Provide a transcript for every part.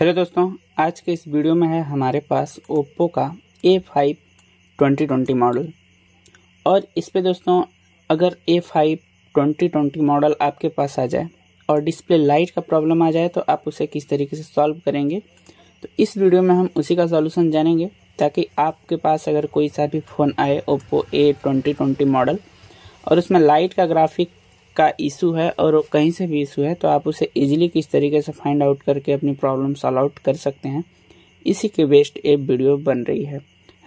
Hello दोस्तों, आज के इस वीडियो में है हमारे पास ओप्पो का A5 2020 मॉडल। और इस पे दोस्तों अगर A5 2020 मॉडल आपके पास आ जाए और डिस्प्ले लाइट का प्रॉब्लम आ जाए तो आप उसे किस तरीके से सॉल्व करेंगे, तो इस वीडियो में हम उसी का सॉल्यूशन जानेंगे, ताकि आपके पास अगर कोई सा भी फ़ोन आए ओप्पो A2020 मॉडल और उसमें लाइट का ग्राफिक का इशू है और कहीं से भी इशू है तो आप उसे इजीली किस तरीके से फाइंड आउट करके अपनी प्रॉब्लम सॉल्व आउट कर सकते हैं। इसी के बेस्ट एक वीडियो बन रही है।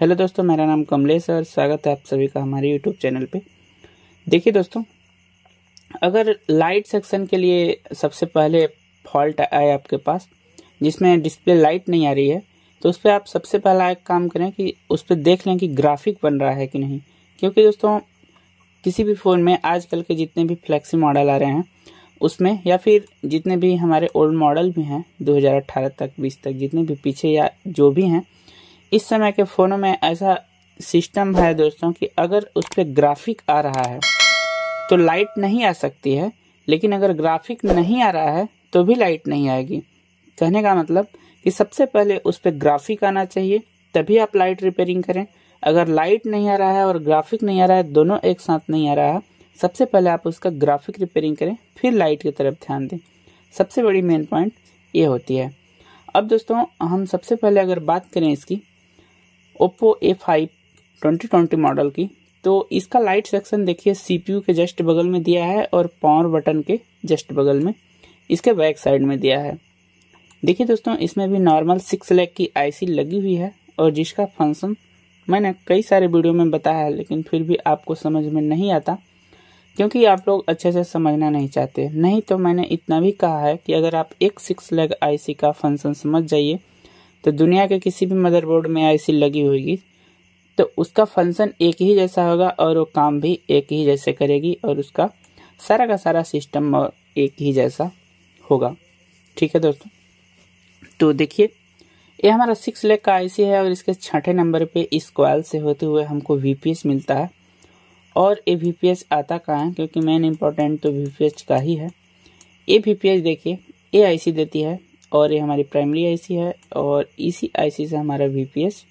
हेलो दोस्तों, मेरा नाम कमलेश है और स्वागत है आप सभी का हमारे यूट्यूब चैनल पे। देखिए दोस्तों, अगर लाइट सेक्शन के लिए सबसे पहले फॉल्ट आए आपके पास जिसमें डिस्प्ले लाइट नहीं आ रही है, तो उस पर आप सबसे पहला एक काम करें कि उस पर देख लें कि ग्राफिक बन रहा है कि नहीं। क्योंकि दोस्तों किसी भी फ़ोन में आजकल के जितने भी फ्लैक्सी मॉडल आ रहे हैं उसमें, या फिर जितने भी हमारे ओल्ड मॉडल भी हैं 2018 तक 20 तक जितने भी पीछे या जो भी हैं, इस समय के फ़ोनों में ऐसा सिस्टम है दोस्तों कि अगर उस पर ग्राफिक आ रहा है तो लाइट नहीं आ सकती है, लेकिन अगर ग्राफिक नहीं आ रहा है तो भी लाइट नहीं आएगी। कहने का मतलब कि सबसे पहले उस पर ग्राफिक आना चाहिए, तभी आप लाइट रिपेयरिंग करें। अगर लाइट नहीं आ रहा है और ग्राफिक नहीं आ रहा है, दोनों एक साथ नहीं आ रहा है, सबसे पहले आप उसका ग्राफिक रिपेयरिंग करें, फिर लाइट की तरफ ध्यान दें। सबसे बड़ी मेन पॉइंट ये होती है। अब दोस्तों हम सबसे पहले अगर बात करें इसकी ओप्पो A5 2020 मॉडल की, तो इसका लाइट सेक्शन देखिए CPU के जस्ट बगल में दिया है और पावर बटन के जस्ट बगल में इसके बैक साइड में दिया है। देखिए दोस्तों, इसमें भी नॉर्मल 6 लैख की IC लगी हुई है और जिसका फंक्शन मैंने कई सारे वीडियो में बताया है, लेकिन फिर भी आपको समझ में नहीं आता क्योंकि आप लोग अच्छे से समझना नहीं चाहते। नहीं तो मैंने इतना भी कहा है कि अगर आप एक 6 लैग IC का फंक्शन समझ जाइए तो दुनिया के किसी भी मदरबोर्ड में IC लगी होगी तो उसका फंक्शन एक ही जैसा होगा और वो काम भी एक ही जैसे करेगी और उसका सारा का सारा सिस्टम और एक ही जैसा होगा। ठीक है दोस्तों, तो देखिए ये हमारा 6 लैख का IC है और इसके 6ठे नंबर पे इस कॉयल से होते हुए हमको VPS मिलता है। और ये VPS आता कहाँ है, क्योंकि मेन इम्पोर्टेंट तो VPS का ही है। ये VPS देखिए ये IC देती है और ये हमारी प्राइमरी IC है और इसी IC से हमारा VPS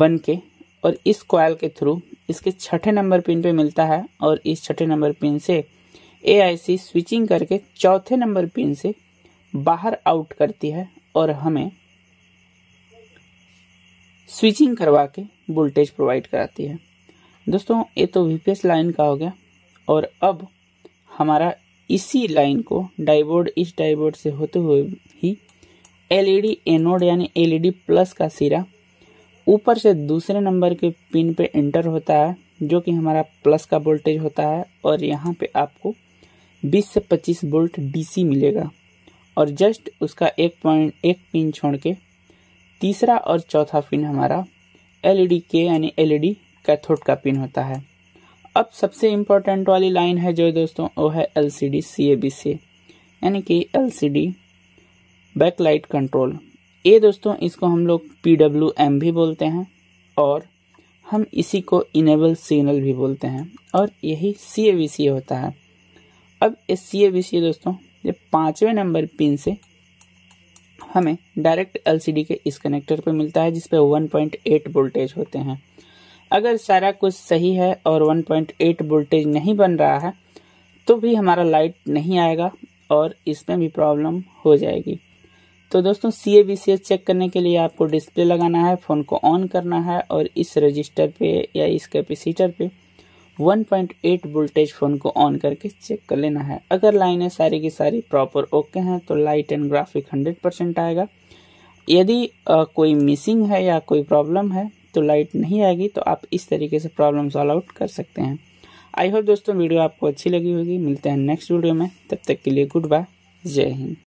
बन के और इस कॉयल के थ्रू इसके 6ठे नंबर पिन पे मिलता है। और इस 6ठे नंबर पिन से AIC स्विचिंग करके 4थे नंबर पिन से बाहर आउट करती है और हमें स्विचिंग करवा के वोल्टेज प्रोवाइड कराती है। दोस्तों ये तो VPS लाइन का हो गया। और अब हमारा इसी लाइन को डाइबोर्ड, इस डाइबोर्ड से होते हुए ही LED एनोड यानी LED प्लस का सिरा ऊपर से दूसरे नंबर के पिन पे एंटर होता है, जो कि हमारा प्लस का वोल्टेज होता है। और यहाँ पे आपको 20 से 25 वोल्ट DC मिलेगा। और जस्ट उसका 1.1 पिन छोड़ के तीसरा और चौथा पिन हमारा LED के यानी LED कैथोड का पिन होता है। अब सबसे इम्पोर्टेंट वाली लाइन है जो दोस्तों वो है LCD CAB से, यानी कि LCD बैकलाइट कंट्रोल। ये दोस्तों इसको हम लोग PWM भी बोलते हैं और हम इसी को इनेबल सिग्नल भी बोलते हैं और यही CABC होता है। अब इस CABC दोस्तों ये 5वें नंबर पिन से हमें डायरेक्ट LCD के इस कनेक्टर पर मिलता है, जिस पे 1.8 वोल्टेज होते हैं। अगर सारा कुछ सही है और 1.8 वोल्टेज नहीं बन रहा है तो भी हमारा लाइट नहीं आएगा और इसमें भी प्रॉब्लम हो जाएगी। तो दोस्तों CABC चेक करने के लिए आपको डिस्प्ले लगाना है, फ़ोन को ऑन करना है और इस रजिस्टर पे या इस कैपेसिटर पे 1.8 वोल्टेज फ़ोन को ऑन करके चेक कर लेना है। अगर लाइनें सारी की सारी प्रॉपर ओके हैं तो लाइट एंड ग्राफिक 100% आएगा। यदि कोई मिसिंग है या कोई प्रॉब्लम है तो लाइट नहीं आएगी। तो आप इस तरीके से प्रॉब्लम सॉल्व आउट कर सकते हैं। आई होप दोस्तों वीडियो आपको अच्छी लगी होगी। मिलते हैं नेक्स्ट वीडियो में, तब तक के लिए गुड बाय, जय हिंद।